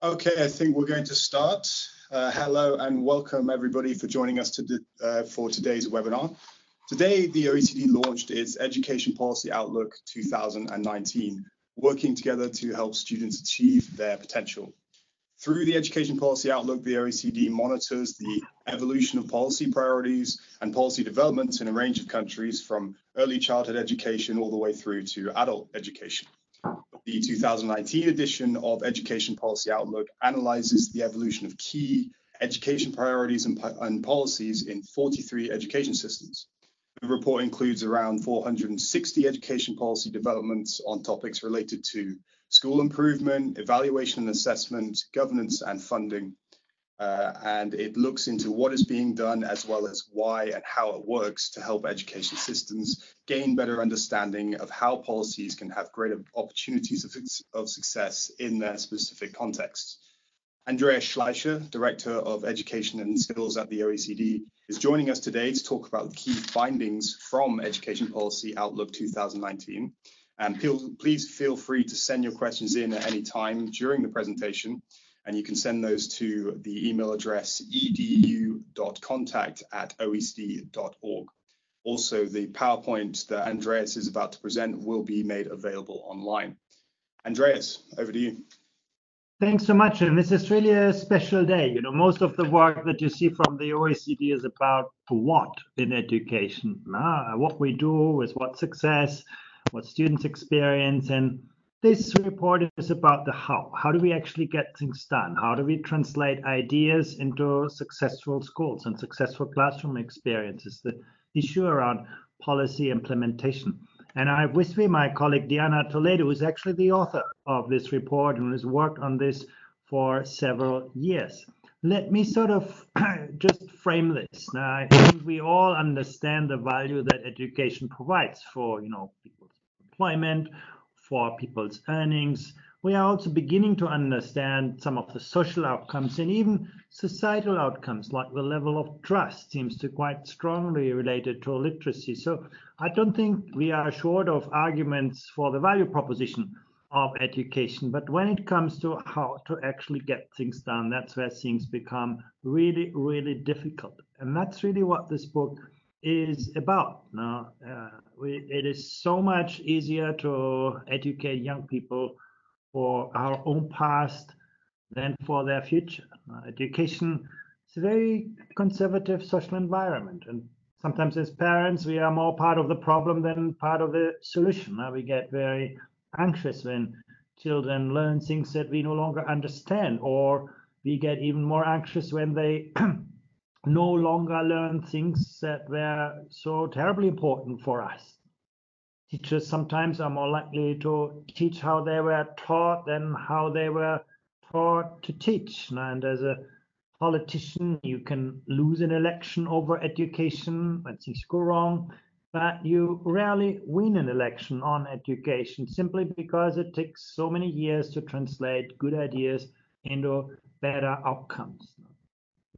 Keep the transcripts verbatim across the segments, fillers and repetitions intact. Okay, I think we're going to start. Uh, hello and welcome everybody for joining us to do, uh, for today's webinar. Today, the O E C D launched its Education Policy Outlook two thousand nineteen, working together to help students achieve their potential. Through the Education Policy Outlook, the O E C D monitors the evolution of policy priorities and policy developments in a range of countries from early childhood education all the way through to adult education. The two thousand nineteen edition of Education Policy Outlook analyzes the evolution of key education priorities and, and policies in forty-three education systems. The report includes around four hundred sixty education policy developments on topics related to school improvement, evaluation and assessment, governance and funding. Uh, and it looks into what is being done as well as why and how it works to help education systems gain better understanding of how policies can have greater opportunities of, of success in their specific contexts. Andreas Schleicher, Director of Education and Skills at the O E C D, is joining us today to talk about the key findings from Education Policy Outlook two thousand nineteen. And please feel free to send your questions in at any time during the presentation. And you can send those to the email address edu dot contact at o e c d dot org. Also, the PowerPoint that Andreas is about to present will be made available online. Andreas, over to you. Thanks so much. And this is really a special day. You know, most of the work that you see from the O E C D is about what in education, nah, what we do, with what success, what students experience. And this report is about the how. How do we actually get things done? How do we translate ideas into successful schools and successful classroom experiences? The issue around policy implementation. And I have with me my colleague Diana Toledo, who is actually the author of this report and has worked on this for several years. Let me sort of just frame this. Now, I think we all understand the value that education provides for, you know, people's employment, for people's earnings. We are also beginning to understand some of the social outcomes and even societal outcomes, like the level of trust seems to quite strongly related to literacy. So I don't think we are short of arguments for the value proposition of education, but when it comes to how to actually get things done, that's where things become really, really difficult. And that's really what this book is about. Now, uh, we, it is so much easier to educate young people for our own past than for their future. Uh, education is a very conservative social environment, and sometimes as parents we are more part of the problem than part of the solution. Now, we get very anxious when children learn things that we no longer understand, or we get even more anxious when they no longer learn things that were so terribly important for us. Teachers sometimes are more likely to teach how they were taught than how they were taught to teach. And as a politician, you can lose an election over education when things go wrong, but you rarely win an election on education simply because it takes so many years to translate good ideas into better outcomes.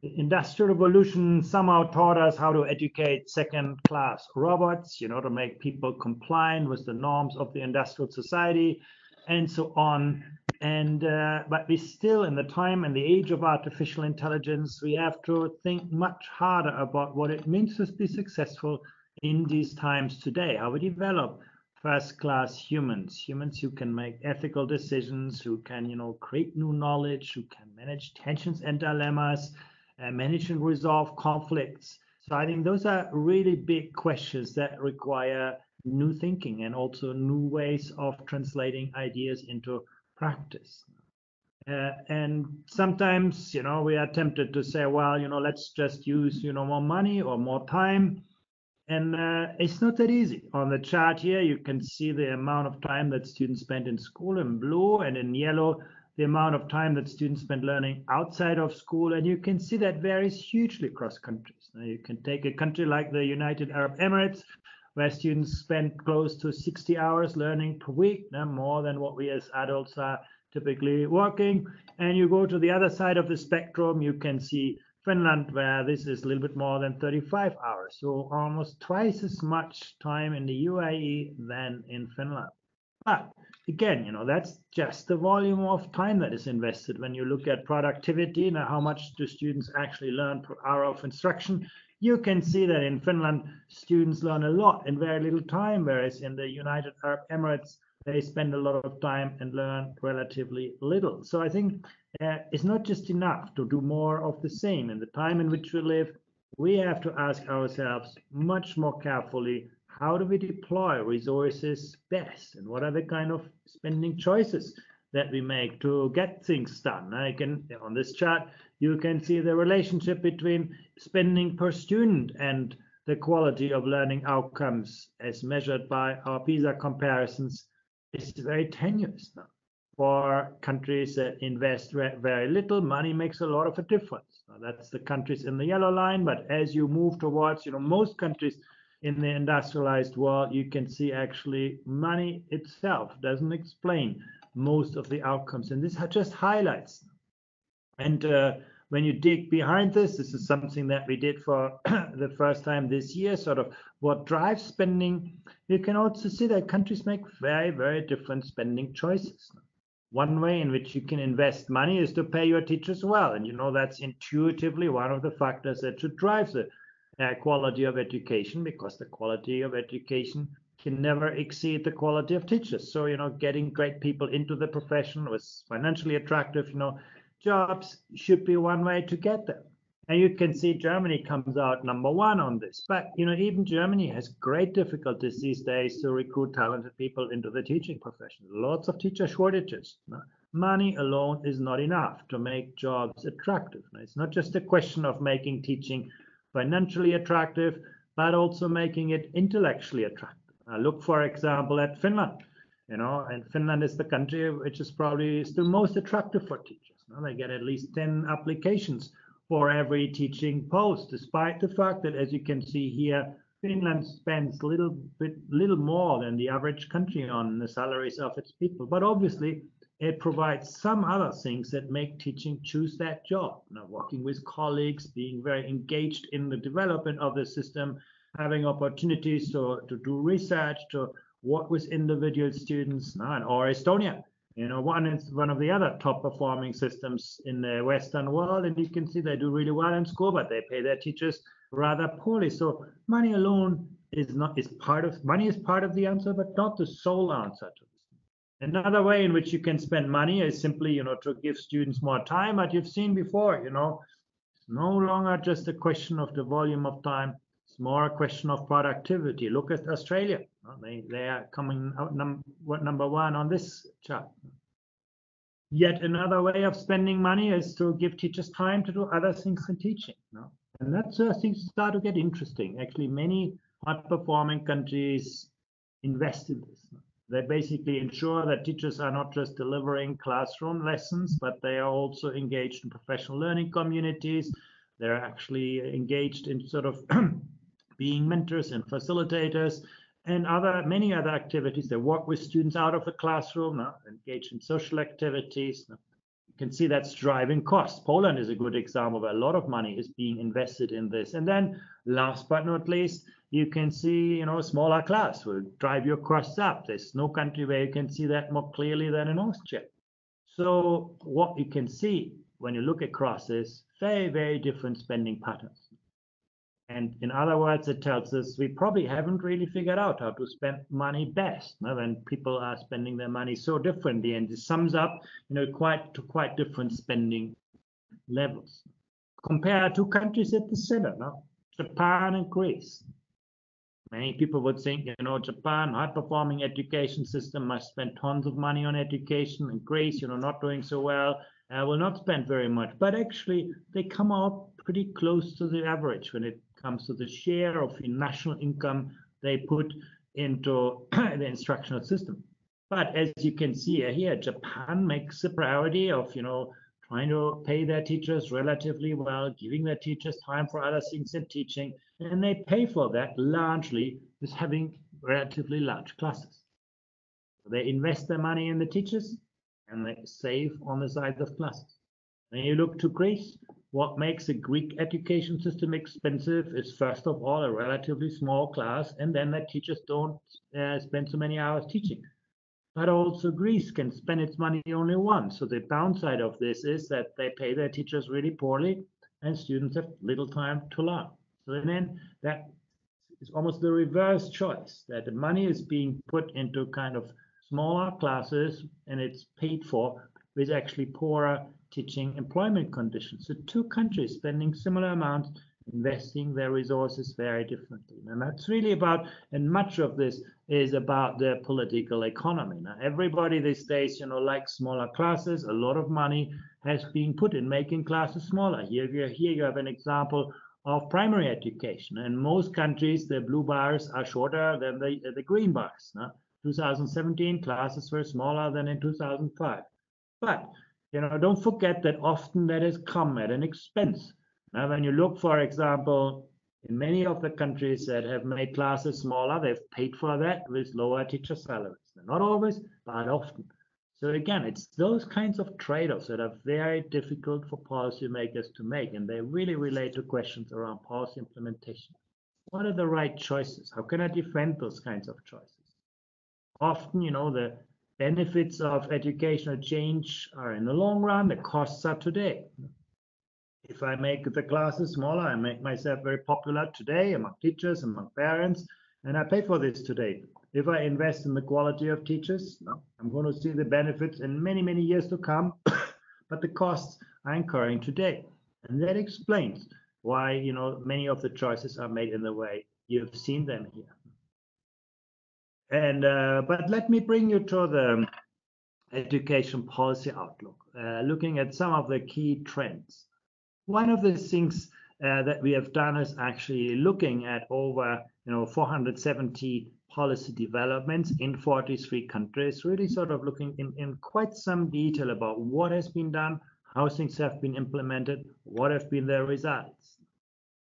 The Industrial Revolution somehow taught us how to educate second-class robots, you know, to make people compliant with the norms of the industrial society, and so on. And uh, but we still, in the time and the age of artificial intelligence, we have to think much harder about what it means to be successful in these times today. How we develop first-class humans, humans who can make ethical decisions, who can, you know, create new knowledge, who can manage tensions and dilemmas, Uh, manage and resolve conflicts. So I think those are really big questions that require new thinking and also new ways of translating ideas into practice. Uh, and sometimes, you know, we are tempted to say, well, you know, let's just use, you know, more money or more time. And uh, it's not that easy. On the chart here, you can see the amount of time that students spend in school in blue, and in yellow, the amount of time that students spend learning outside of school, and you can see that varies hugely across countries. Now, you can take a country like the United Arab Emirates, where students spend close to sixty hours learning per week, now more than what we as adults are typically working. And you go to the other side of the spectrum, you can see Finland, where this is a little bit more than thirty-five hours, so almost twice as much time in the U A E than in Finland. But again, you know, that's just the volume of time that is invested. When you look at productivity and how much do students actually learn per hour of instruction, you can see that in Finland, students learn a lot in very little time, whereas in the United Arab Emirates, they spend a lot of time and learn relatively little. So I think uh, it's not just enough to do more of the same. In the time in which we live, we have to ask ourselves much more carefully, how do we deploy resources best? And what are the kind of spending choices that we make to get things done? I can, on this chart, you can see the relationship between spending per student and the quality of learning outcomes as measured by our PISA comparisons is very tenuous now. For countries that invest very little, money makes a lot of a difference. Now, that's the countries in the yellow line, but as you move towards, you know, most countries in the industrialized world, you can see actually money itself doesn't explain most of the outcomes, and this just highlights. And uh, when you dig behind this, this is something that we did for the first time this year, sort of what drives spending. You can also see that countries make very, very different spending choices. One way in which you can invest money is to pay your teachers well, and you know that's intuitively one of the factors that should drive the Uh, quality of education, because the quality of education can never exceed the quality of teachers. So, you know, getting great people into the profession with financially attractive, you know, jobs should be one way to get them. And you can see Germany comes out number one on this. But, you know, even Germany has great difficulties these days to recruit talented people into the teaching profession. Lots of teacher shortages. Money alone is not enough to make jobs attractive. It's not just a question of making teaching financially attractive, but also making it intellectually attractive. I look, for example, at Finland, you know, and Finland is the country which is probably still most attractive for teachers. Now, they get at least ten applications for every teaching post, despite the fact that, as you can see here, Finland spends little bit, little more than the average country on the salaries of its people. But obviously, it provides some other things that make teaching choose that job. Now, working with colleagues, being very engaged in the development of the system, having opportunities to, to do research, to work with individual students, or Estonia, you know, one is one of the other top performing systems in the Western world. And you can see they do really well in school, but they pay their teachers rather poorly. So money alone is not is part of money is part of the answer, but not the sole answer to it. Another way in which you can spend money is simply, you know, to give students more time, but you've seen before, you know, it's no longer just a question of the volume of time, it's more a question of productivity. Look at Australia, they, they are coming out num number one on this chart. Yet another way of spending money is to give teachers time to do other things than teaching. You know? And that's where things start to get interesting. Actually, many high-performing countries invest in this. They basically ensure that teachers are not just delivering classroom lessons, but they are also engaged in professional learning communities. They're actually engaged in sort of being mentors and facilitators and other many other activities. They work with students out of the classroom, uh, engage in social activities. You can see that's driving costs. Poland is a good example where a lot of money is being invested in this. And then last but not least, you can see, you know, smaller class will drive your costs up. There's no country where you can see that more clearly than in Austria. So what you can see when you look across is very, very different spending patterns. And in other words, it tells us we probably haven't really figured out how to spend money best, you know, when people are spending their money so differently. And this sums up, you know, quite to quite different spending levels. Compare two countries at the center, no? Japan and Greece. Many people would think, you know, Japan, high-performing education system, must spend tons of money on education, and Greece, you know, not doing so well, uh, will not spend very much. But actually, they come out pretty close to the average when it comes to the share of the national income they put into the instructional system. But as you can see here, Japan makes a priority of, you know, trying to pay their teachers relatively well, giving their teachers time for other things than teaching, and they pay for that largely with having relatively large classes. They invest their money in the teachers and they save on the size of classes. When you look to Greece, what makes the Greek education system expensive is first of all a relatively small class, and then that teachers don't uh, spend so many hours teaching. But also Greece can spend its money only once. So the downside of this is that they pay their teachers really poorly and students have little time to learn. So then that is almost the reverse choice, that the money is being put into kind of smaller classes and it's paid for with actually poorer teaching employment conditions. So two countries spending similar amounts, investing their resources very differently. And that's really about, and much of this is about the political economy. Now, everybody these days, you know, likes smaller classes. A lot of money has been put in making classes smaller. Here, here you have an example of primary education. In most countries, the blue bars are shorter than the, the green bars. Now, two thousand seventeen classes were smaller than in two thousand five. But, you know, don't forget that often that has come at an expense. Now, when you look, for example, in many of the countries that have made classes smaller, they've paid for that with lower teacher salaries. Not always, but often. So again, it's those kinds of trade-offs that are very difficult for policymakers to make, and they really relate to questions around policy implementation. What are the right choices? How can I defend those kinds of choices? Often, you know, the benefits of educational change are in the long run, the costs are today. If I make the classes smaller, I make myself very popular today among teachers, among parents, and I pay for this today. If I invest in the quality of teachers, no, I'm going to see the benefits in many, many years to come, but the costs I'm incurring today. And that explains why, you know, many of the choices are made in the way you've seen them here. And, uh, but let me bring you to the education policy outlook, uh, looking at some of the key trends. One of the things uh, that we have done is actually looking at over, you know, four hundred seventy policy developments in forty-three countries, really sort of looking in, in quite some detail about what has been done, how things have been implemented, what have been their results.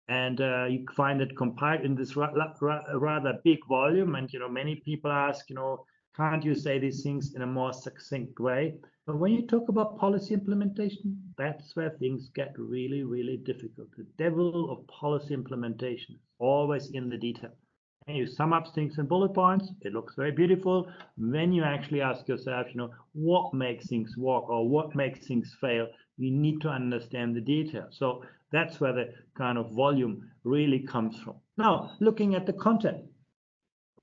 And uh, you find it compiled in this ra ra rather big volume. And, you know, many people ask, you know, can't you say these things in a more succinct way? But when you talk about policy implementation, that's where things get really, really difficult. The devil of policy implementation is always in the detail. And you sum up things in bullet points, it looks very beautiful. When you actually ask yourself, you know, what makes things work or what makes things fail, you need to understand the detail. So that's where the kind of volume really comes from. Now, looking at the content,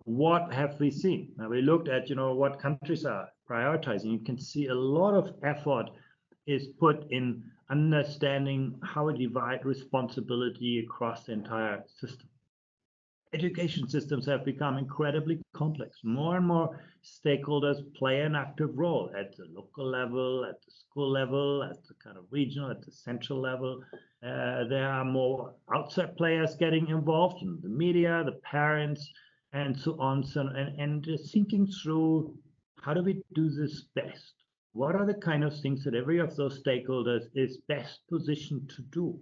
what have we seen? Now, we looked at, you know, what countries are prioritizing. You can see a lot of effort is put in understanding how we divide responsibility across the entire system. Education systems have become incredibly complex. More and more stakeholders play an active role at the local level, at the school level, at the kind of regional, at the central level. Uh, there are more outside players getting involved, in the media, the parents, and so on, so, and, and just thinking through, how do we do this best? What are the kind of things that every of those stakeholders is best positioned to do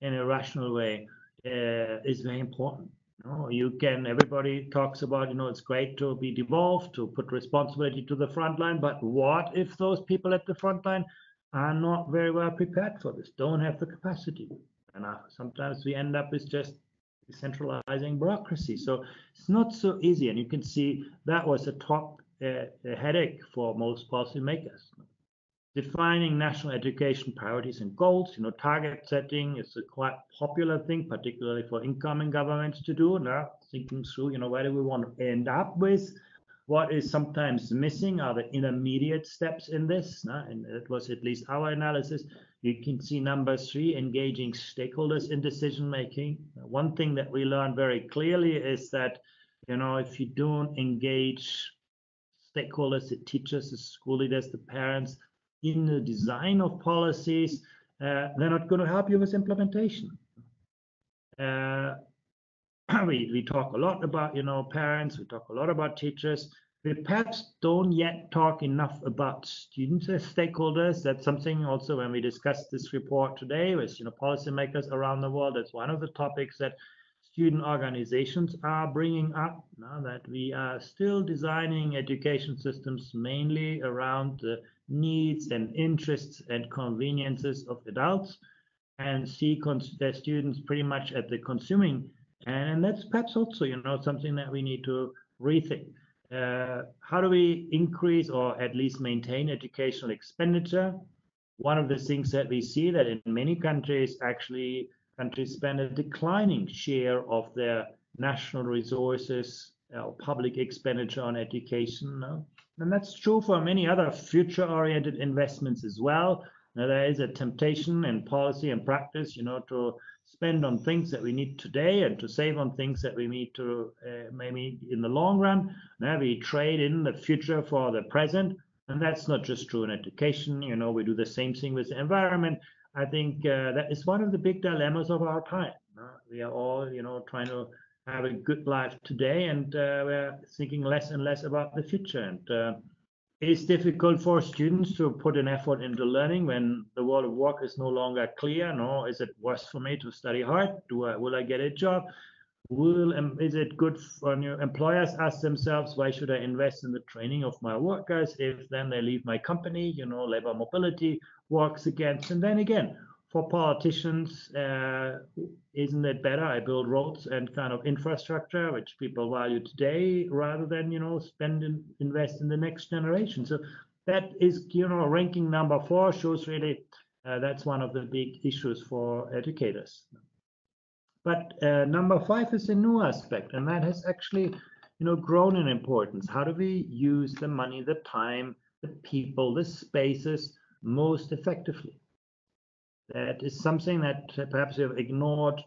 in a rational way uh, is very important. You know, you can, everybody talks about, you know, it's great to be devolved, to put responsibility to the front line, but what if those people at the front line are not very well prepared for this, don't have the capacity? And sometimes we end up with just decentralizing bureaucracy. So it's not so easy. And you can see that was a top uh, a headache for most policymakers. Defining national education priorities and goals, you know, target setting is a quite popular thing, particularly for incoming governments to do. Now, thinking through, you know, where do we want to end up with? What is sometimes missing are the intermediate steps in this, no? And that was at least our analysis. You can see number three, engaging stakeholders in decision-making. One thing that we learned very clearly is that, you know, if you don't engage stakeholders, the teachers, the school leaders, the parents, in the design of policies, uh, they're not going to help you with implementation. Uh, We, we talk a lot about, you know, parents, we talk a lot about teachers. We perhaps don't yet talk enough about students as stakeholders. That's something also when we discussed this report today with, you know, policymakers around the world. That's one of the topics that student organizations are bringing up now, that we are still designing education systems mainly around the needs and interests and conveniences of adults and see cons their students pretty much at the consuming. And that's perhaps also, you know, something that we need to rethink. uh, how do we increase or at least maintain educational expenditure? One of the things that we see that in many countries, actually countries spend a declining share of their national resources or uh, public expenditure on education. No? And that's true for many other future-oriented investments as well. Now, there is a temptation in policy and practice, you know, to spend on things that we need today and to save on things that we need to uh, maybe in the long run. Now we trade in the future for the present, and that's not just true in education. You know, we do the same thing with the environment. I think uh, that is one of the big dilemmas of our time. Uh, we are all, you know, trying to have a good life today, and uh, we're thinking less and less about the future. And uh, it's difficult for students to put an effort into learning when the world of work is no longer clear. No, is it worth for me to study hard? Do I, will I get a job? Will um, is it good for new employers? Ask themselves, why should I invest in the training of my workers if then they leave my company? You know, labor mobility works against. And then again, for politicians, uh, isn't it better I build roads and kind of infrastructure which people value today rather than, you know, spend and invest in the next generation? So that is, you know, ranking number four shows really uh, that's one of the big issues for educators. But uh, number five is a new aspect, and that has actually, you know, grown in importance. How do we use the money, the time, the people, the spaces most effectively? That is something that perhaps we have ignored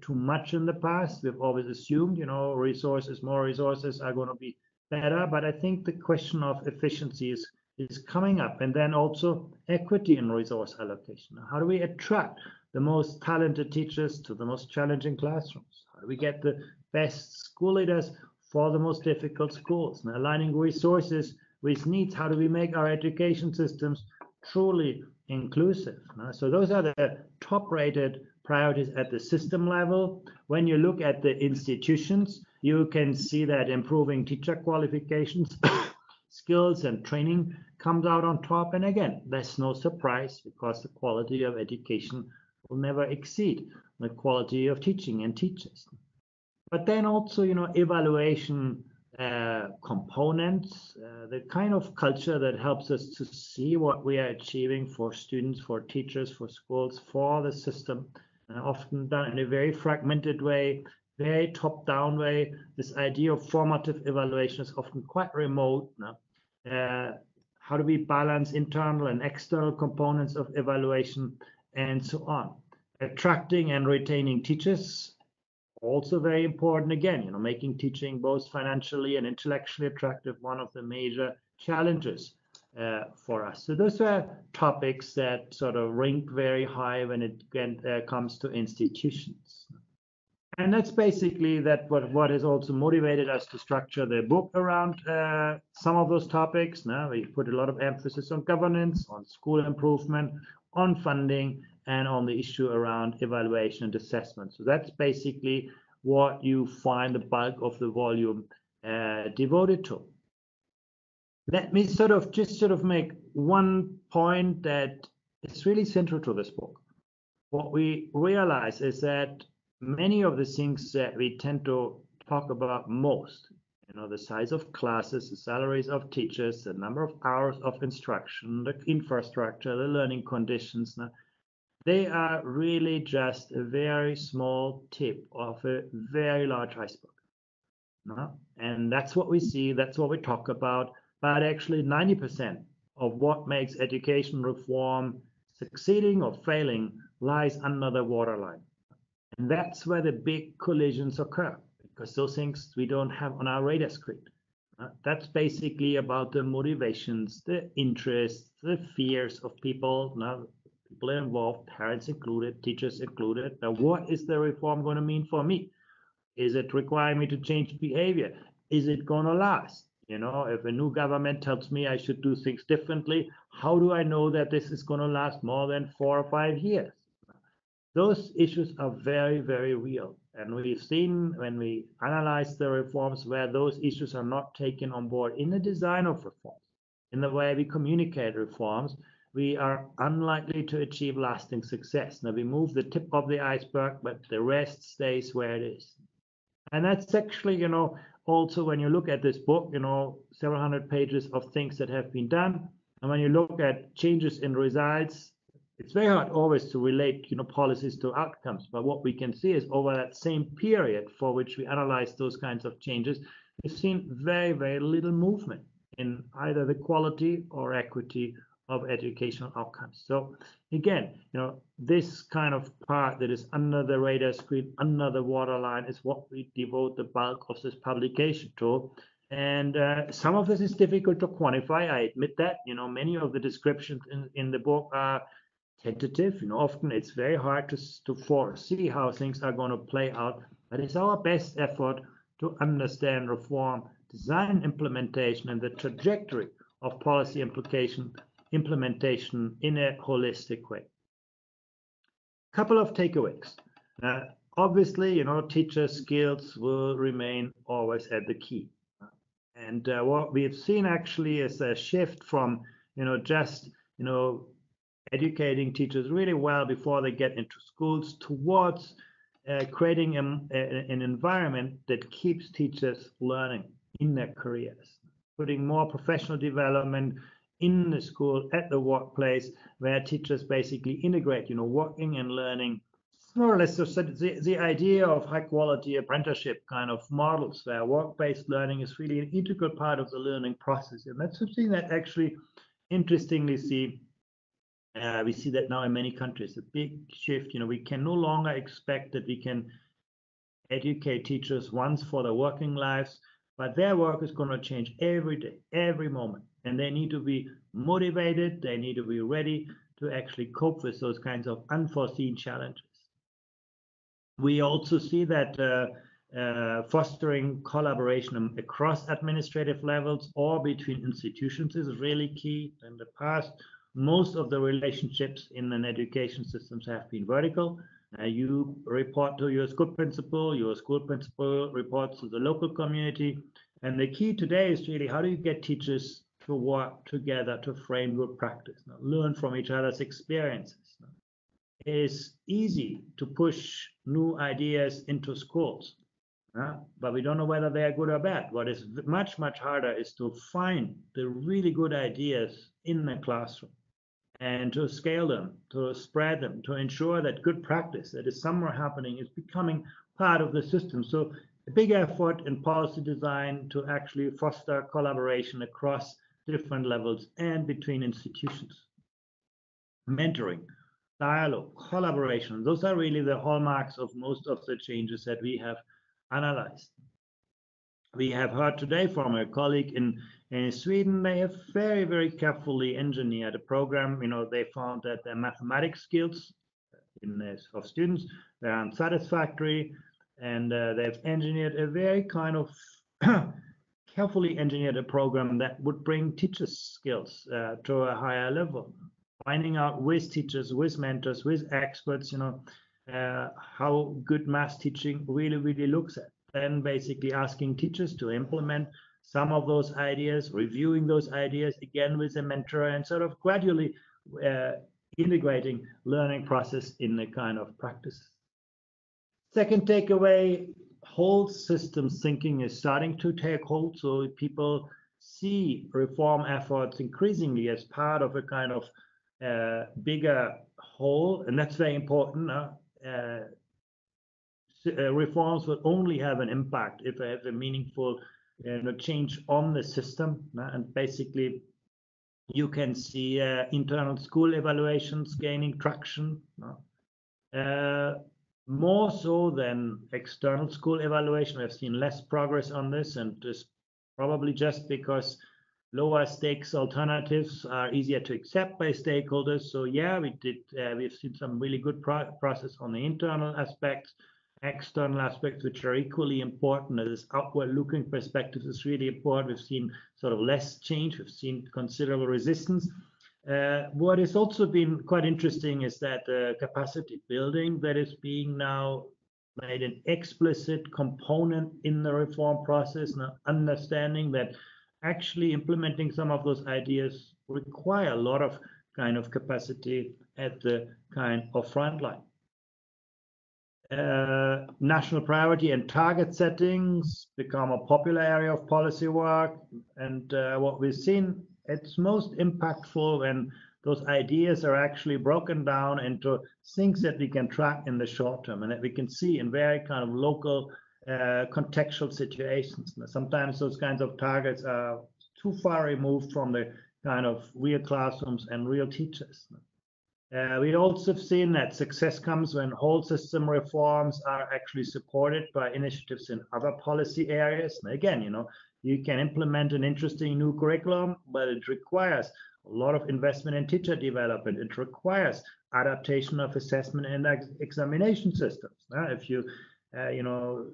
too much in the past. We've always assumed, you know, resources, more resources are going to be better. But I think the question of efficiency is, is coming up. And then also equity in resource allocation. How do we attract the most talented teachers to the most challenging classrooms? How do we get the best school leaders for the most difficult schools? And aligning resources with needs. How do we make our education systems truly inclusive? So those are the top rated priorities at the system level. When you look at the institutions, you can see that improving teacher qualifications, skills and training comes out on top. And again, that's no surprise because the quality of education will never exceed the quality of teaching and teachers. But then also, you know, evaluation Uh, components, uh, the kind of culture that helps us to see what we are achieving for students, for teachers, for schools, for the system, uh, often done in a very fragmented way, very top-down way. This idea of formative evaluation is often quite remote. No? Uh, how do we balance internal and external components of evaluation and so on? Attracting and retaining teachers. Also very important, again, you know, making teaching both financially and intellectually attractive, one of the major challenges uh, for us. So those are topics that sort of rank very high when it when, uh, comes to institutions. And that's basically that what, what has also motivated us to structure the book around uh, some of those topics. Now, we put a lot of emphasis on governance, on school improvement, on funding, and on the issue around evaluation and assessment. So that's basically what you find the bulk of the volume uh, devoted to. Let me sort of just sort of make one point that is really central to this book. What we realize is that many of the things that we tend to talk about most, you know, the size of classes, the salaries of teachers, the number of hours of instruction, the infrastructure, the learning conditions, they are really just a very small tip of a very large iceberg. No? And that's what we see, that's what we talk about. But actually ninety percent of what makes education reform succeeding or failing lies under the waterline. And that's where the big collisions occur, because those things we don't have on our radar screen. No? That's basically about the motivations, the interests, the fears of people. No? People involved, parents included, teachers included. Now, what is the reform going to mean for me? Is it requiring me to change behavior? Is it going to last? You know, if a new government tells me I should do things differently, how do I know that this is going to last more than four or five years? Those issues are very, very real. And we've seen when we analyze the reforms where those issues are not taken on board in the design of reforms, in the way we communicate reforms, we are unlikely to achieve lasting success. Now, we move the tip of the iceberg, but the rest stays where it is. And that's actually, you know, also, when you look at this book, you know, several hundred pages of things that have been done. And when you look at changes in results, it's very hard always to relate, you know, policies to outcomes. But what we can see is over that same period for which we analyze those kinds of changes, we've seen very, very little movement in either the quality or equity of educational outcomes. So again, you know, this kind of part that is under the radar screen, under the waterline, is what we devote the bulk of this publication to. And uh, some of this is difficult to quantify. I admit that. You know, many of the descriptions in, in the book are tentative. You know, often it's very hard to to foresee how things are going to play out. But it's our best effort to understand reform, design, implementation, and the trajectory of policy implication. implementation in a holistic way. Couple of takeaways. Uh, obviously, you know, teacher skills will remain always at the key. And uh, what we have seen actually is a shift from, you know, just, you know, educating teachers really well before they get into schools towards uh, creating a, a, an environment that keeps teachers learning in their careers, putting more professional development in the school, at the workplace, where teachers basically integrate, you know, working and learning. It's more or less the, the idea of high quality apprenticeship kind of models, where work-based learning is really an integral part of the learning process. And that's something that actually, interestingly, see uh, we see that now in many countries, a big shift. You know, we can no longer expect that we can educate teachers once for their working lives, but their work is going to change every day, every moment. And they need to be motivated, they need to be ready to actually cope with those kinds of unforeseen challenges. We also see that uh, uh, fostering collaboration across administrative levels or between institutions is really key. In the past, most of the relationships in an education systems have been vertical. Uh, you report to your school principal, your school principal reports to the local community. And the key today is really, how do you get teachers to work together to frame good practice, now, learn from each other's experiences. Now, it is easy to push new ideas into schools, uh, but we don't know whether they are good or bad. What is much, much harder is to find the really good ideas in the classroom and to scale them, to spread them, to ensure that good practice that is somewhere happening is becoming part of the system. So a big effort in policy design to actually foster collaboration across different levels and between institutions. Mentoring, dialogue, collaboration, those are really the hallmarks of most of the changes that we have analyzed. We have heard today from a colleague in, in Sweden. They have very, very carefully engineered a program. You know, they found that their mathematics skills in this, of students, they're unsatisfactory, and uh, they've engineered a very kind of carefully engineered a program that would bring teachers' skills uh, to a higher level, finding out with teachers, with mentors, with experts, you know, uh, how good math teaching really, really looks at. Then basically asking teachers to implement some of those ideas, reviewing those ideas again with a mentor, and sort of gradually uh, integrating learning process in the kind of practice. Second takeaway, whole systems thinking is starting to take hold. So people see reform efforts increasingly as part of a kind of uh, bigger whole, and that's very important. Uh, uh, reforms will only have an impact if they have a meaningful you know, change on the system. Uh, and basically, you can see uh, internal school evaluations gaining traction. Uh, uh, More so than external school evaluation. We've seen less progress on this, and this probably just because lower stakes alternatives are easier to accept by stakeholders. So yeah, we did. Uh, we've seen some really good pro process on the internal aspects, external aspects, which are equally important. This outward-looking perspective is really important. We've seen sort of less change. We've seen considerable resistance. Uh, what has also been quite interesting is that the uh, capacity building that is being now made an explicit component in the reform process, now understanding that actually implementing some of those ideas require a lot of kind of capacity at the kind of front line. Uh, national priority and target settings become a popular area of policy work. And uh, what we've seen, it's most impactful when those ideas are actually broken down into things that we can track in the short term and that we can see in very kind of local uh, contextual situations. Now, sometimes those kinds of targets are too far removed from the kind of real classrooms and real teachers. Uh, we also have seen that success comes when whole system reforms are actually supported by initiatives in other policy areas. And again, you know, you can implement an interesting new curriculum, but it requires a lot of investment in teacher development. It requires adaptation of assessment and ex examination systems. Uh, if you, uh, you know,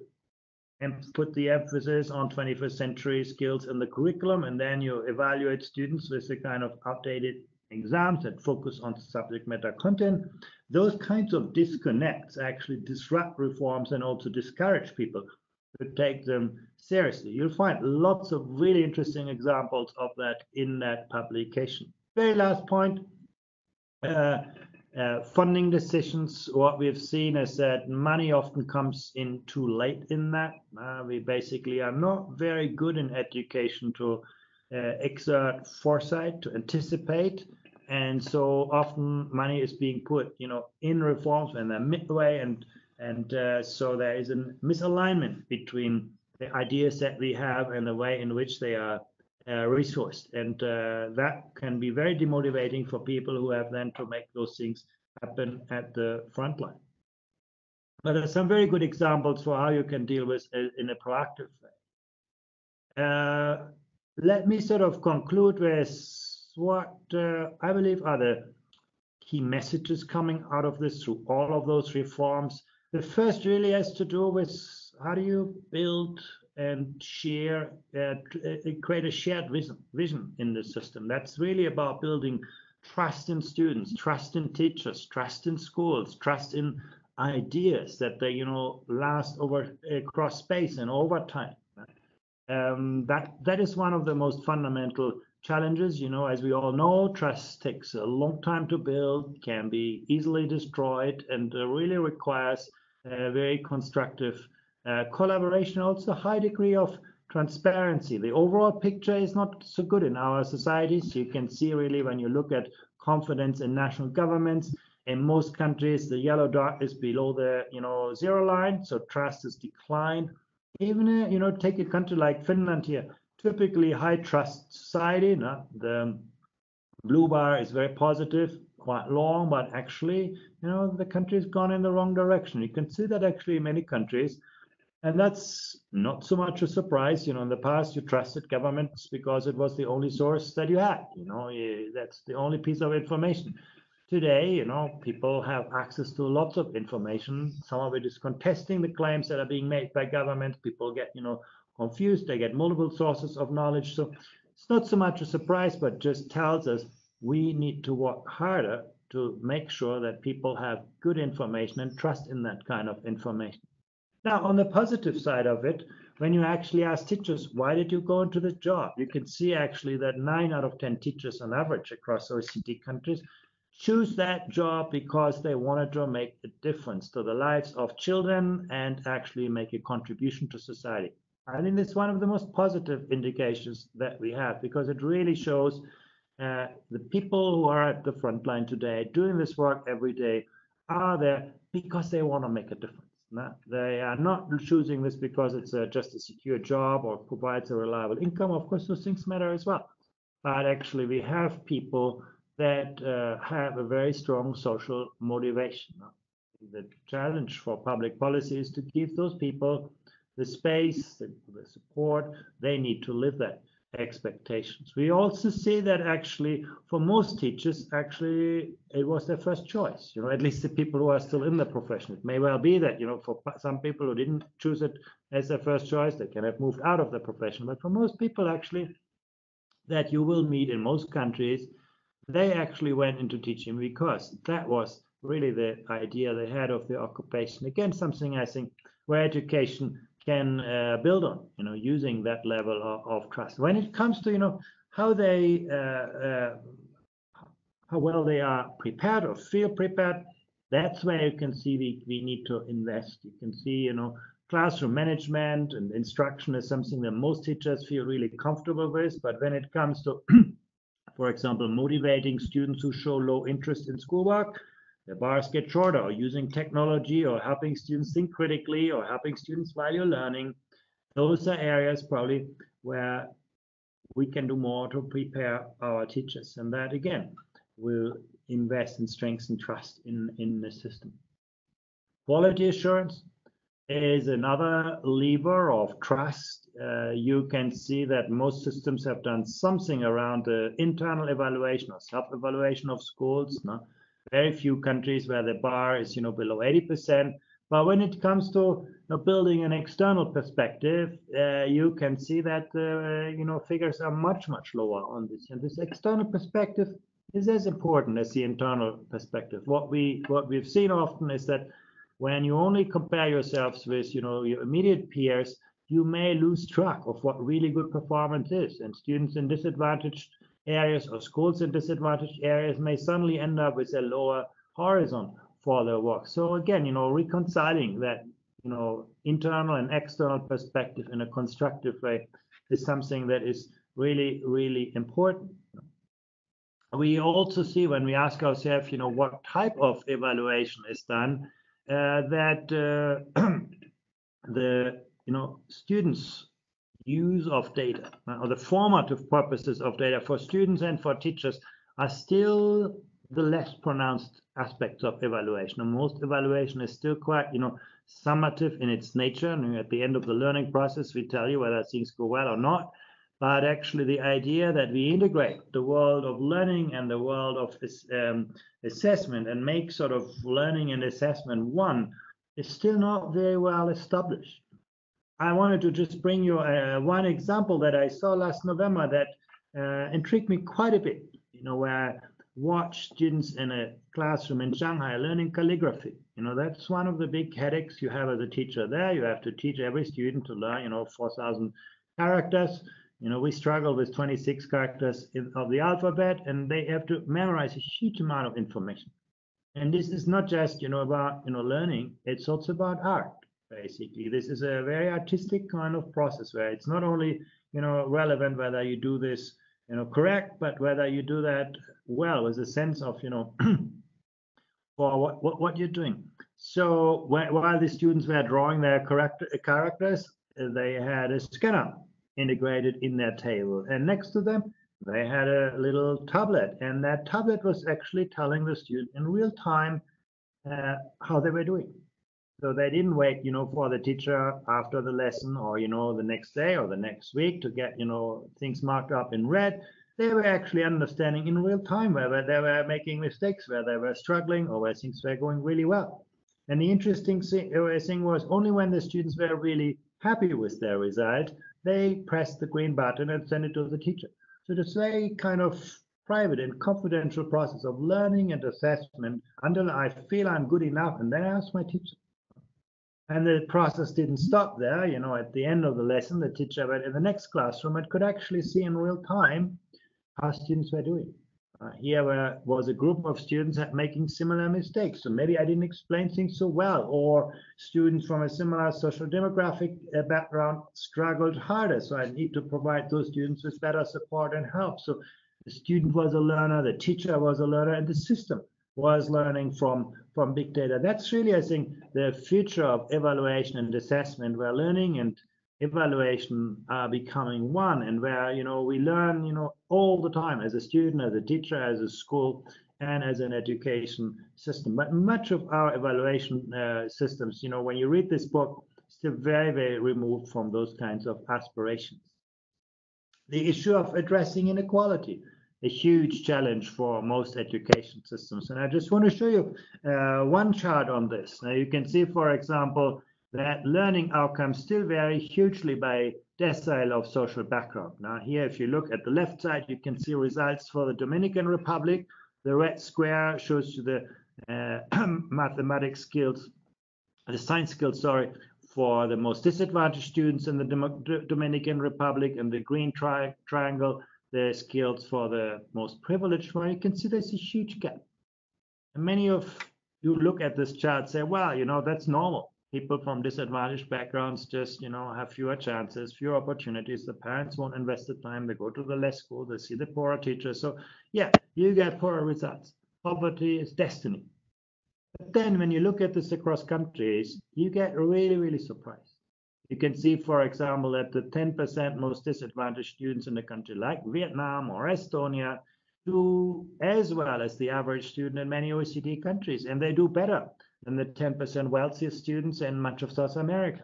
and put the emphasis on twenty-first century skills in the curriculum, and then you evaluate students with the kind of outdated exams that focus on subject matter content. Those kinds of disconnects actually disrupt reforms and also discourage people to take them seriously. You'll find lots of really interesting examples of that in that publication. Very last point, uh, uh, funding decisions. What we've seen is that money often comes in too late in that. Uh, we basically are not very good in education to uh, exert foresight, to anticipate. And so often money is being put, you know, in reforms and then midway, and and uh, so there is a misalignment between the ideas that we have and the way in which they are uh, resourced, and uh, that can be very demotivating for people who have then to make those things happen at the front line. But there are some very good examples for how you can deal with it in a proactive way. Uh, let me sort of conclude with what uh, I believe are the key messages coming out of this through all of those reforms. The first really has to do with how do you build and share, uh, create a shared vision, vision in the system. That's really about building trust in students, trust in teachers, trust in schools, trust in ideas that they, you know, last over across space and over time. Um, that that is one of the most fundamental challenges. You know, as we all know, trust takes a long time to build, can be easily destroyed, and uh, really requires a very constructive uh, collaboration, also high degree of transparency. The overall picture is not so good in our societies. You can see really when you look at confidence in national governments, in most countries the yellow dot is below the, you know, zero line, so trust is declined. Even uh, you know, take a country like Finland here. Typically high trust society, no? The blue bar is very positive, quite long, but actually, you know, the country's gone in the wrong direction. You can see that actually in many countries, and that's not so much a surprise. You know, in the past you trusted governments because it was the only source that you had, you know, that's the only piece of information. Today, you know, people have access to lots of information. Some of it is contesting the claims that are being made by governments. People get, you know, confused, they get multiple sources of knowledge. So it's not so much a surprise, but just tells us we need to work harder to make sure that people have good information and trust in that kind of information. Now, on the positive side of it, when you actually ask teachers, why did you go into this job? You can see actually that nine out of ten teachers on average across O E C D countries choose that job because they wanted to make a difference to the lives of children and actually make a contribution to society. I think that's one of the most positive indications that we have, because it really shows uh, the people who are at the front line today doing this work every day are there because they want to make a difference. No? They are not choosing this because it's a, just a secure job or provides a reliable income. Of course, those things matter as well. But actually, we have people that uh, have a very strong social motivation. No? The challenge for public policy is to give those people the space, the, the support, they need to live that expectations. We also see that actually for most teachers, actually, it was their first choice, you know, at least the people who are still in the profession. It may well be that, you know, for some people who didn't choose it as their first choice, they can have moved out of the profession. But for most people, actually, that you will meet in most countries, they actually went into teaching because that was really the idea they had of the occupation. Again, something I think where education can uh, build on, you know, using that level of, of trust. When it comes to, you know, how they, uh, uh, how well they are prepared or feel prepared, That's where you can see we, we need to invest. You can see, you know, classroom management and instruction is something that most teachers feel really comfortable with. But when it comes to, for example, motivating students who show low interest in schoolwork, the bars get shorter, or using technology, or helping students think critically, or helping students while you're learning. Those are areas probably where we can do more to prepare our teachers. And that, again, will invest and strengthen trust in, in the system. Quality assurance is another lever of trust. Uh, you can see that most systems have done something around the internal evaluation or self-evaluation of schools. No? Very few countries where the bar is, you know, below eighty percent. But when it comes to you know, building an external perspective, uh, you can see that uh, you know, figures are much, much lower on this. And this external perspective is as important as the internal perspective. What we what we've seen often is that when you only compare yourselves with, you know, your immediate peers, you may lose track of what really good performance is. And students in disadvantaged areas or schools in disadvantaged areas may suddenly end up with a lower horizon for their work. So again, you know, reconciling that, you know, internal and external perspective in a constructive way is something that is really, really important. We also see when we ask ourselves, you know, what type of evaluation is done, uh, that uh, the, you know, students' use of data or the formative purposes of data for students and for teachers are still the less pronounced aspects of evaluation. And most evaluation is still quite, you know, summative in its nature. And at the end of the learning process, we tell you whether things go well or not. But actually, the idea that we integrate the world of learning and the world of um, assessment and make sort of learning and assessment one is still not very well established. I wanted to just bring you uh, one example that I saw last November that uh, intrigued me quite a bit, you know, where I watched students in a classroom in Shanghai learning calligraphy. You know, that's one of the big headaches you have as a teacher there. You have to teach every student to learn, you know, four thousand characters. You know, we struggle with twenty-six characters of the alphabet, and they have to memorize a huge amount of information. And this is not just, you know, about, you know, learning. It's also about art. Basically, this is a very artistic kind of process where it's not only, you know, relevant whether you do this, you know, correct, but whether you do that well with a sense of, you know, for what, what, what you're doing. So while the students were drawing their correct characters, they had a scanner integrated in their table. And next to them, they had a little tablet. And that tablet was actually telling the student in real time uh, how they were doing. So they didn't wait, you know, for the teacher after the lesson or, you know, the next day or the next week to get, you know, things marked up in red. They were actually understanding in real time whether they were making mistakes, where they were struggling or where things were going really well. And the interesting thing was only when the students were really happy with their result, they pressed the green button and sent it to the teacher. So this very kind of private and confidential process of learning and assessment until I feel I'm good enough and then I ask my teacher. And the process didn't stop there. You know, at the end of the lesson, the teacher went in the next classroom and could actually see in real time how students were doing. Uh, here were, was a group of students making similar mistakes. So maybe I didn't explain things so well, or students from a similar social demographic background struggled harder. So I need to provide those students with better support and help. So the student was a learner, the teacher was a learner, and the system was learning from from big data. That's really, I think, the future of evaluation and assessment, where learning and evaluation are becoming one, and where, you know, we learn, you know, all the time as a student, as a teacher, as a school, and as an education system. But much of our evaluation uh, systems, you know, when you read this book, still very, very removed from those kinds of aspirations. The issue of addressing inequality. A huge challenge for most education systems. And I just want to show you uh, one chart on this. Now you can see, for example, that learning outcomes still vary hugely by decile of social background. Now here, if you look at the left side, you can see results for the Dominican Republic. The red square shows you the uh, mathematics skills, the science skills, sorry, for the most disadvantaged students in the Demo- Dominican Republic, and the green tri- triangle the skills for the most privileged, where you can see there's a huge gap. And many of you look at this chart, say, well, you know, that's normal. People from disadvantaged backgrounds just, you know, have fewer chances, fewer opportunities. The parents won't invest the time. They go to the less school. They see the poorer teachers. So, yeah, you get poorer results. Poverty is destiny. But then when you look at this across countries, you get really, really surprised. You can see, for example, that the ten percent most disadvantaged students in a country like Vietnam or Estonia do as well as the average student in many O E C D countries, and they do better than the ten percent wealthiest students in much of South America.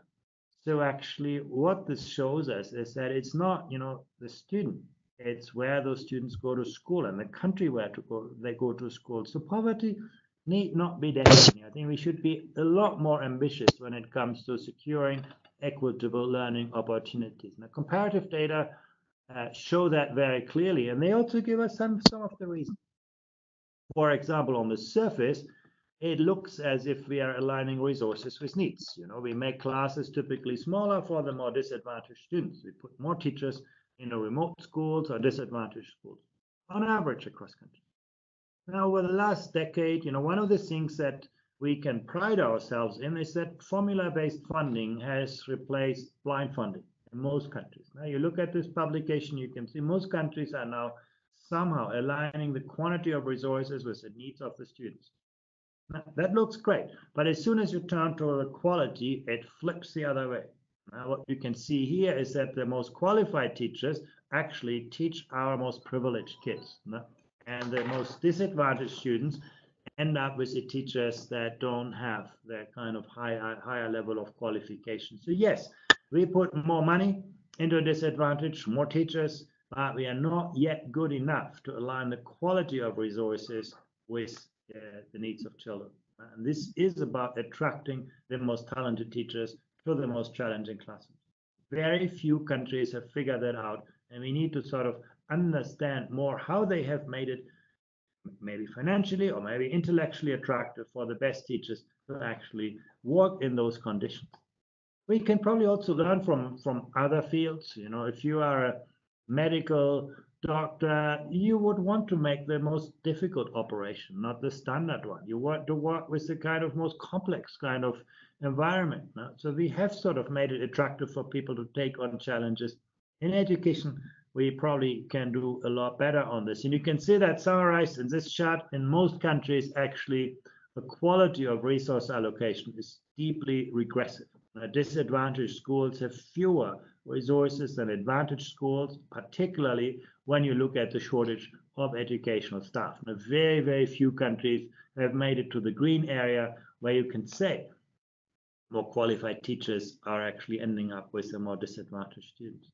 So actually what this shows us is that it's not, you know, the student, it's where those students go to school and the country where to go, they go to school. So poverty need not be destiny. I think we should be a lot more ambitious when it comes to securing equitable learning opportunities. Now, comparative data uh, show that very clearly, and they also give us some, some of the reasons. For example, on the surface, it looks as if we are aligning resources with needs. You know, we make classes typically smaller for the more disadvantaged students. We put more teachers in the remote schools or disadvantaged schools, on average across country. Now, over the last decade, you know, one of the things that we can pride ourselves in is that formula-based funding has replaced blind funding in most countries. Now, you look at this publication, you can see most countries are now somehow aligning the quantity of resources with the needs of the students. Now, that looks great, but as soon as you turn to the quality, it flips the other way. Now, what you can see here is that the most qualified teachers actually teach our most privileged kids, no? And the most disadvantaged students end up with the teachers that don't have that kind of higher higher level of qualification. So yes, we put more money into disadvantage, more teachers, but we are not yet good enough to align the quality of resources with uh, the needs of children. And this is about attracting the most talented teachers to the most challenging classrooms. Very few countries have figured that out, and we need to sort of understand more how they have made it maybe financially or maybe intellectually attractive for the best teachers to actually work in those conditions. We can probably also learn from, from other fields. You know, if you are a medical doctor, you would want to make the most difficult operation, not the standard one. You want to work with the kind of most complex kind of environment. No? So we have sort of made it attractive for people to take on challenges. In education, we probably can do a lot better on this. And you can see that summarized in this chart. In most countries, actually, the quality of resource allocation is deeply regressive. Now, disadvantaged schools have fewer resources than advantaged schools, particularly when you look at the shortage of educational staff. Now, very, very few countries have made it to the green area where you can say more qualified teachers are actually ending up with the more disadvantaged students.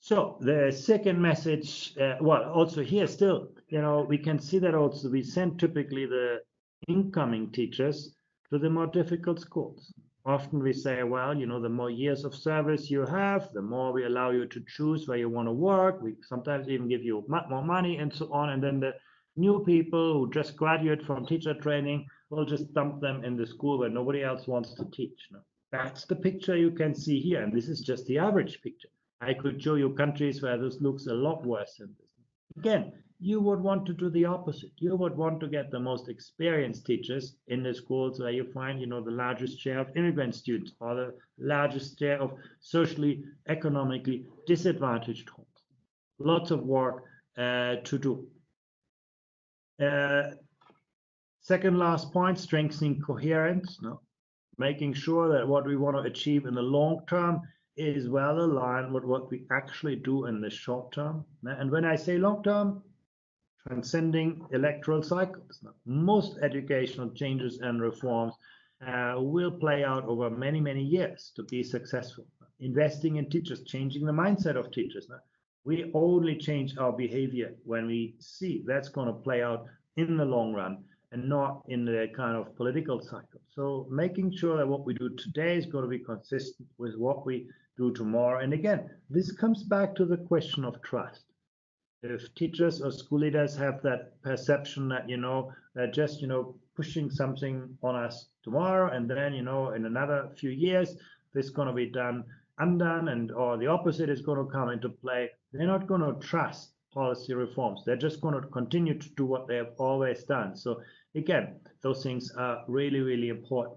So the second message, uh, well, also here still, you know, we can see that also we send typically the incoming teachers to the more difficult schools. Often we say, well, you know, the more years of service you have, the more we allow you to choose where you want to work. We sometimes even give you more money and so on. And then the new people who just graduate from teacher training will just dump them in the school where nobody else wants to teach. No? That's the picture you can see here. And this is just the average picture. I could show you countries where this looks a lot worse than this. Again, you would want to do the opposite. You would want to get the most experienced teachers in the schools where you find, you know, the largest share of immigrant students or the largest share of socially, economically disadvantaged homes. Lots of work uh, to do. Uh, second last point, strengthening coherence. No? Making sure that what we want to achieve in the long term is well aligned with what we actually do in the short term. And when I say long term, transcending electoral cycles. Most educational changes and reforms uh, will play out over many, many years to be successful. Investing in teachers, changing the mindset of teachers. We only change our behavior when we see that's going to play out in the long run and not in the kind of political cycle. So making sure that what we do today is going to be consistent with what we do tomorrow. And again, this comes back to the question of trust. If teachers or school leaders have that perception that, you know, they're just, you know, pushing something on us tomorrow, and then, you know, in another few years, this is going to be done undone, and or the opposite is going to come into play, they're not going to trust policy reforms. They're just going to continue to do what they have always done. So again, those things are really, really important.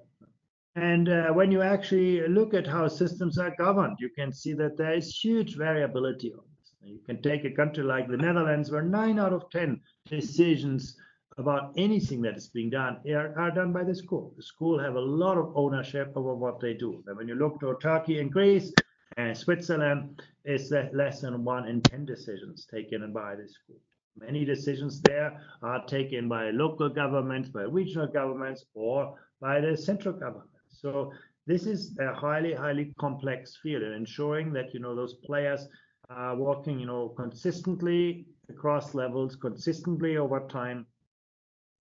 And uh, when you actually look at how systems are governed, you can see that there is huge variability on this. You can take a country like the Netherlands, where nine out of ten decisions about anything that is being done are, are done by the school. The school have a lot of ownership over what they do. And when you look to Turkey and Greece and Switzerland, it's less than one in ten decisions taken by the school. Many decisions there are taken by local governments, by regional governments, or by the central government. So this is a highly, highly complex field, and ensuring that, you know, those players are working, you know, consistently across levels, consistently over time,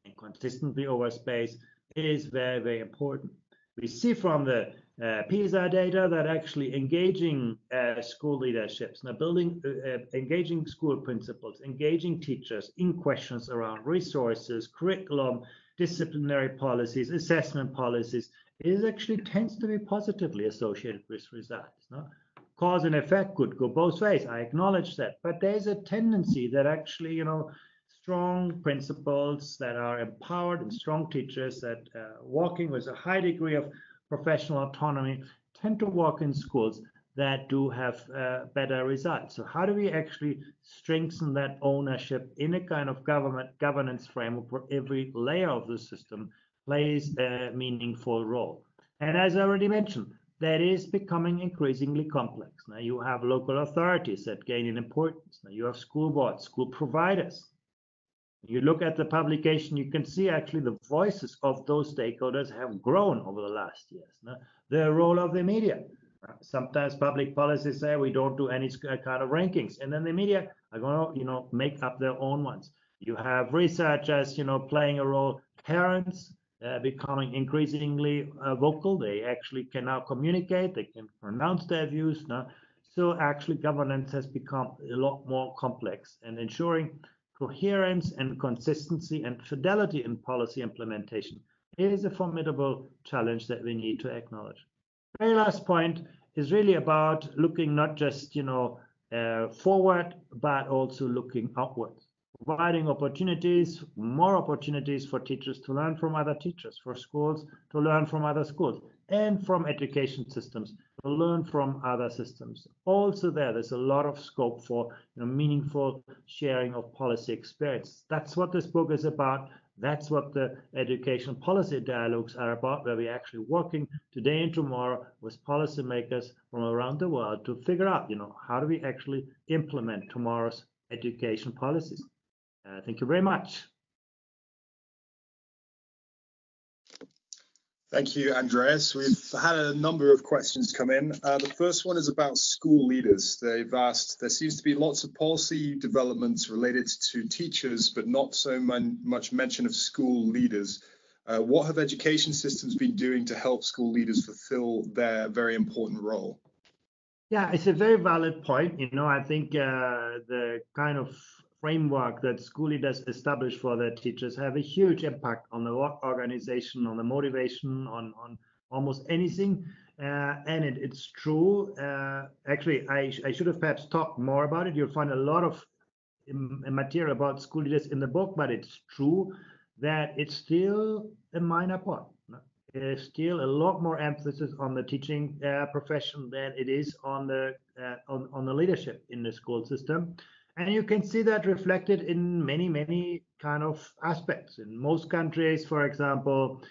and consistently over space is very, very important. We see from the uh, PISA data that actually engaging uh, school leaderships, now building, uh, uh, engaging school principals, engaging teachers in questions around resources, curriculum, disciplinary policies, assessment policies, is actually tends to be positively associated with results. No? Cause and effect could go both ways. I acknowledge that, but there's a tendency that actually, you know, strong principals that are empowered and strong teachers that uh, working with a high degree of professional autonomy tend to work in schools that do have uh, better results. So how do we actually strengthen that ownership in a kind of government governance framework where every layer of the system plays a meaningful role? And as I already mentioned, that is becoming increasingly complex. Now you have local authorities that gain in importance. Now you have school boards, school providers. You look at the publication, you can see actually the voices of those stakeholders have grown over the last years. Now, the role of the media. Sometimes public policies say we don't do any kind of rankings, and then the media are going to, you know, make up their own ones. You have researchers, you know, playing a role. Parents uh, becoming increasingly uh, vocal. They actually can now communicate. They can pronounce their views now. So actually, governance has become a lot more complex, and ensuring coherence and consistency and fidelity in policy implementation is a formidable challenge that we need to acknowledge. Very last point is really about looking not just, you know, uh, forward, but also looking outwards, providing opportunities, more opportunities for teachers to learn from other teachers, for schools to learn from other schools, and from education systems to learn from other systems. Also there, there's a lot of scope for, you know, meaningful sharing of policy experience. That's what this book is about. That's what the education policy dialogues are about, where we're actually working today and tomorrow with policymakers from around the world to figure out, you know, how do we actually implement tomorrow's education policies. Uh, thank you very much. Thank you, Andreas. We've had a number of questions come in. Uh, the first one is about school leaders. They've asked, there seems to be lots of policy developments related to teachers, but not so much mention of school leaders. Uh, what have education systems been doing to help school leaders fulfill their very important role? Yeah, it's a very valid point. You know, I think uh, the kind of framework that school leaders establish for their teachers have a huge impact on the work organization, on the motivation, on, on almost anything. Uh, and it, it's true. Uh, actually, I, I should have perhaps talked more about it. You'll find a lot of material about school leaders in the book, but it's true that it's still a minor part. There's still a lot more emphasis on the teaching uh, profession than it is on the uh, on, on the leadership in the school system. And you can see that reflected in many, many kind of aspects. In most countries, for example,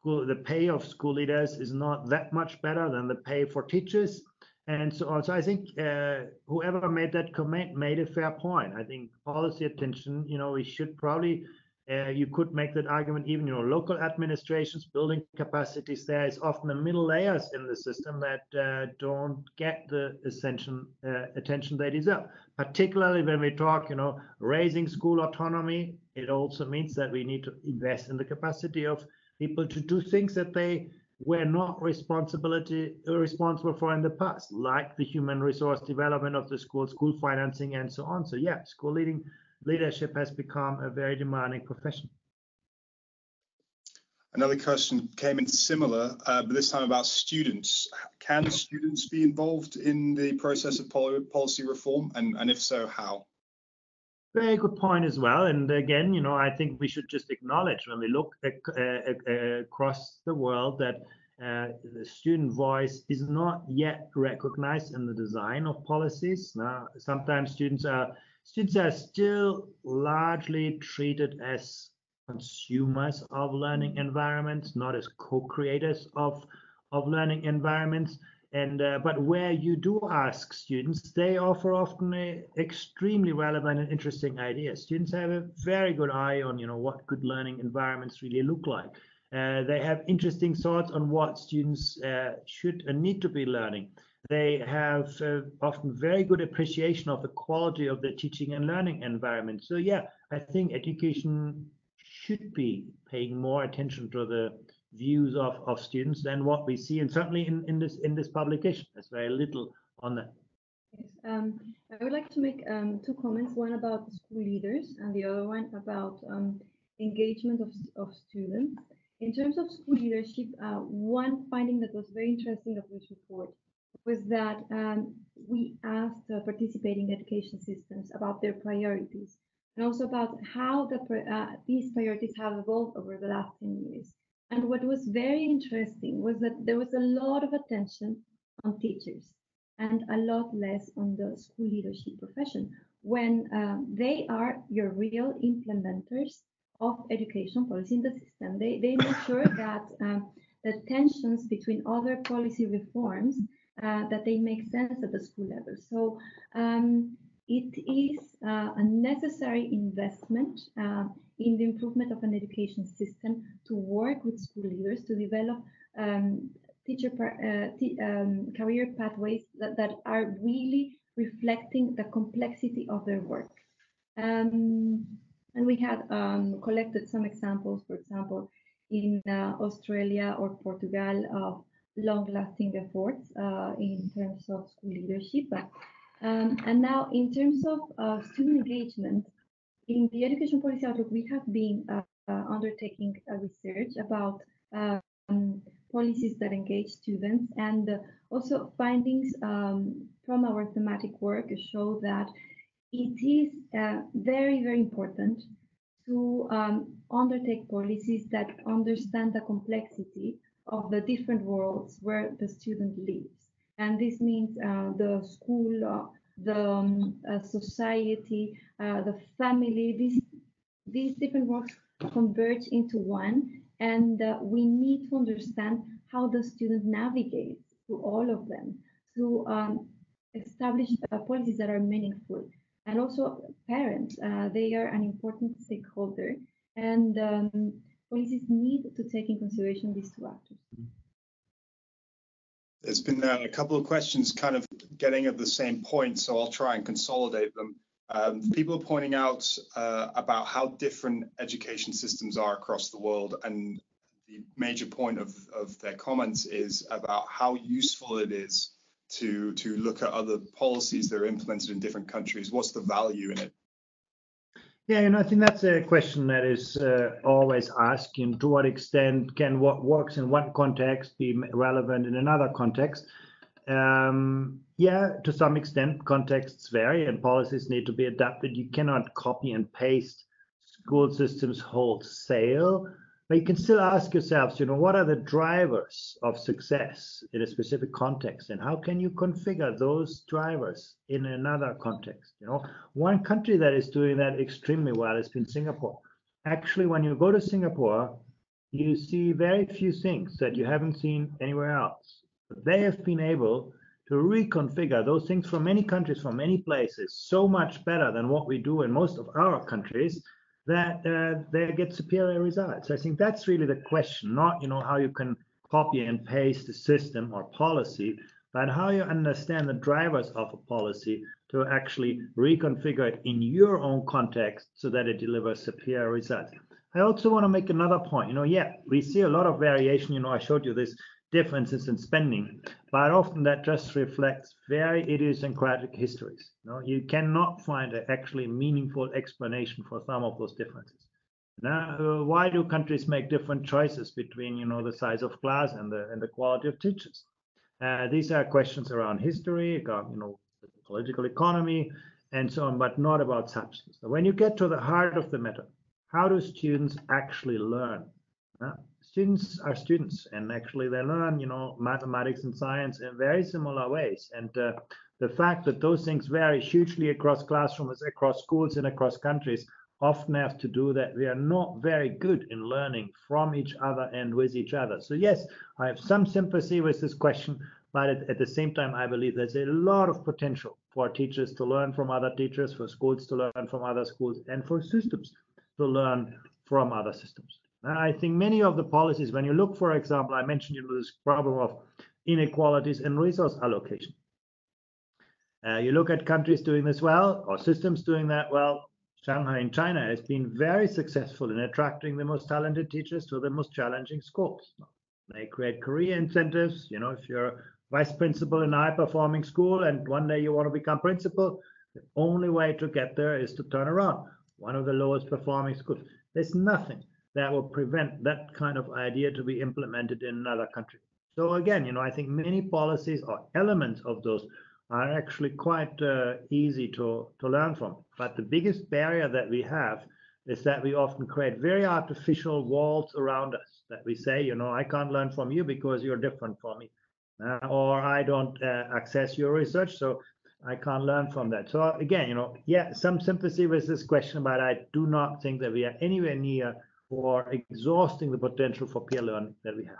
school, the pay of school leaders is not that much better than the pay for teachers. And so on. So I think uh, whoever made that comment made a fair point. I think policy attention, you know, we should probably, uh, you could make that argument even, you know, local administrations, building capacities there. It's often the middle layers in the system that uh, don't get the attention, uh, attention they deserve. Particularly when we talk, you know, raising school autonomy, it also means that we need to invest in the capacity of people to do things that they were not responsibility responsible for in the past, like the human resource development of the school, school financing, and so on. So yeah, school leading leadership has become a very demanding profession. Another question came in similar, uh, but this time about students. Can students be involved in the process of policy reform? And, and if so, how? Very good point as well. And again, you know, I think we should just acknowledge when we look at, uh, uh, across the world that uh, the student voice is not yet recognized in the design of policies. Now, sometimes students are students are still largely treated as consumers of learning environments, not as co-creators of of learning environments. And uh, but where you do ask students, they offer often a, extremely relevant and interesting ideas. Students have a very good eye on, you know, what good learning environments really look like. Uh, they have interesting thoughts on what students uh, should and need to be learning. They have uh, often very good appreciation of the quality of the teaching and learning environment. So yeah, I think education should be paying more attention to the views of, of students than what we see, and certainly in, in this in this publication, there's very little on that. Yes, um, I would like to make um, two comments, one about school leaders and the other one about um, engagement of, of students. In terms of school leadership, uh, one finding that was very interesting of this report was that um, we asked uh, participating education systems about their priorities and also about how the, uh, these priorities have evolved over the last ten years. And what was very interesting was that there was a lot of attention on teachers and a lot less on the school leadership profession, when uh, they are your real implementers of education policy in the system. They, they make sure that uh, the tensions between other policy reforms, uh, that they make sense at the school level. So um, it is uh, a necessary investment uh, in the improvement of an education system to work with school leaders to develop um, teacher uh, um, career pathways that, that are really reflecting the complexity of their work. Um, and we had um, collected some examples, for example, in uh, Australia or Portugal, of long-lasting efforts uh, in terms of school leadership. Um, and now, in terms of uh, student engagement, in the Education Policy Outlook, we have been uh, uh, undertaking a research about um, policies that engage students, and uh, also findings um, from our thematic work show that it is uh, very, very important to um, undertake policies that understand the complexity of the different worlds where the student lives. And this means uh, the school, uh, the um, uh, society, uh, the family, these, these different worlds converge into one, and uh, we need to understand how the student navigates through all of them, to um, establish uh, policies that are meaningful. And also parents, uh, they are an important stakeholder, and um, policies need to take in consideration these two actors. There's been a couple of questions kind of getting at the same point, so I'll try and consolidate them. Um, people are pointing out uh, about how different education systems are across the world, and the major point of, of their comments is about how useful it is to, to look at other policies that are implemented in different countries. What's the value in it? Yeah, and you know, I think that's a question that is uh, always asked, you know, to what extent can what works in one context be relevant in another context? Um, yeah, to some extent, contexts vary and policies need to be adapted. You cannot copy and paste school systems wholesale, but you can still ask yourselves, you know, what are the drivers of success in a specific context, and how can you configure those drivers in another context? You know, one country that is doing that extremely well has been Singapore. Actually, when you go to Singapore, you see very few things that you haven't seen anywhere else. But they have been able to reconfigure those things from many countries, from many places, so much better than what we do in most of our countries, that uh, they get superior results. I think that's really the question, not, you know, how you can copy and paste a system or policy, but how you understand the drivers of a policy to actually reconfigure it in your own context so that it delivers superior results. I also want to make another point. You know, yeah, we see a lot of variation. You know, I showed you this differences in spending, but often that just reflects very idiosyncratic histories. You know, you cannot find an actually meaningful explanation for some of those differences. Now, uh, why do countries make different choices between, you know, the size of class and the and the quality of teachers? Uh, these are questions around history, you know, the political economy, and so on, but not about substance. So when you get to the heart of the matter, how do students actually learn? Uh, students are students, and actually they learn, you know, mathematics and science in very similar ways. And uh, the fact that those things vary hugely across classrooms, across schools, and across countries often have to do that we are not very good in learning from each other and with each other. So yes, I have some sympathy with this question, but at, at the same time, I believe there's a lot of potential for teachers to learn from other teachers, for schools to learn from other schools, and for systems to learn from other systems. And I think many of the policies, when you look, for example, I mentioned you know, this problem of inequalities and resource allocation. Uh, you look at countries doing this well, or systems doing that well. Shanghai in China has been very successful in attracting the most talented teachers to the most challenging schools. They create career incentives. You know, if you're vice principal in a high-performing school and one day you want to become principal, the only way to get there is to turn around one of the lowest performing schools. There's nothing that will prevent that kind of idea to be implemented in another country. So again, you know, I think many policies or elements of those are actually quite uh, easy to, to learn from. But the biggest barrier that we have is that we often create very artificial walls around us, that we say, you know, I can't learn from you because you're different from me, uh, or I don't uh, access your research, so I can't learn from that. So again, you know, yeah, some sympathy with this question, but I do not think that we are anywhere near or exhausting the potential for peer learning that we have.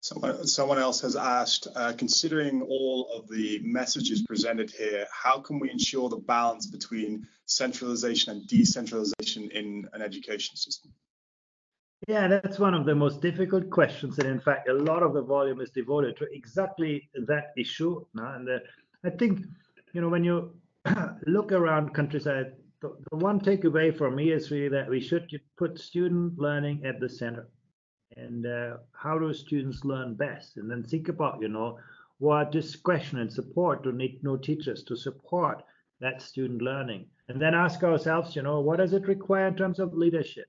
Someone, someone else has asked, uh, considering all of the messages presented here, how can we ensure the balance between centralization and decentralization in an education system? Yeah, that's one of the most difficult questions. And in fact, a lot of the volume is devoted to exactly that issue. And uh, I think, you know, when you look around countryside, the, the one takeaway for me is really that we should put student learning at the center. And uh, how do students learn best? And then think about, you know, what discretion and support do need no teachers to support that student learning? And then ask ourselves, you know, what does it require in terms of leadership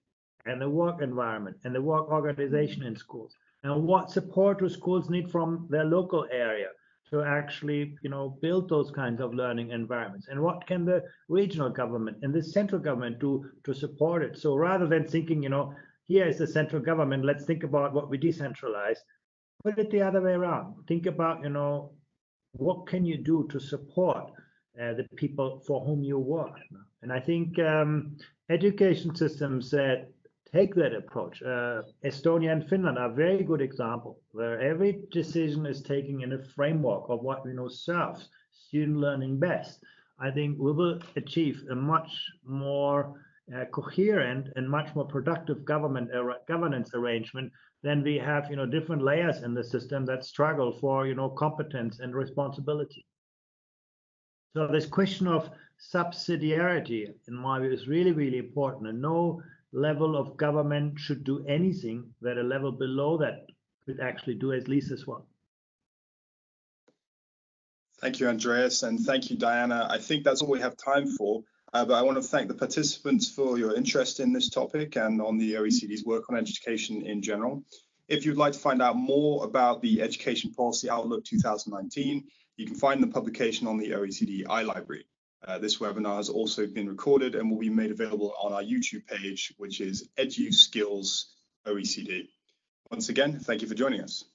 and the work environment and the work organization in schools? And what support do schools need from their local area to actually, you know, build those kinds of learning environments? And what can the regional government and the central government do to support it? So rather than thinking, you know, here is the central government, let's think about what we decentralize. Put it the other way around. Think about, you know, what can you do to support uh, the people for whom you work? And I think um, education systems uh, take that approach. Uh, Estonia and Finland are very good examples where every decision is taken in a framework of what we know serves student learning best. I think we will achieve a much more Uh, coherent and much more productive government er governance arrangement than we have, you know, different layers in the system that struggle for, you know, competence and responsibility. So this question of subsidiarity, in my view, is really, really important. And no level of government should do anything that a level below that could actually do at least as well. Thank you, Andreas, and thank you, Diana. I think that's all we have time for. Uh, but I want to thank the participants for your interest in this topic and on the O E C D's work on education in general. If you'd like to find out more about the Education Policy Outlook two thousand nineteen, you can find the publication on the O E C D iLibrary. Uh, this webinar has also been recorded and will be made available on our YouTube page, which is EduSkills O E C D. Once again, thank you for joining us.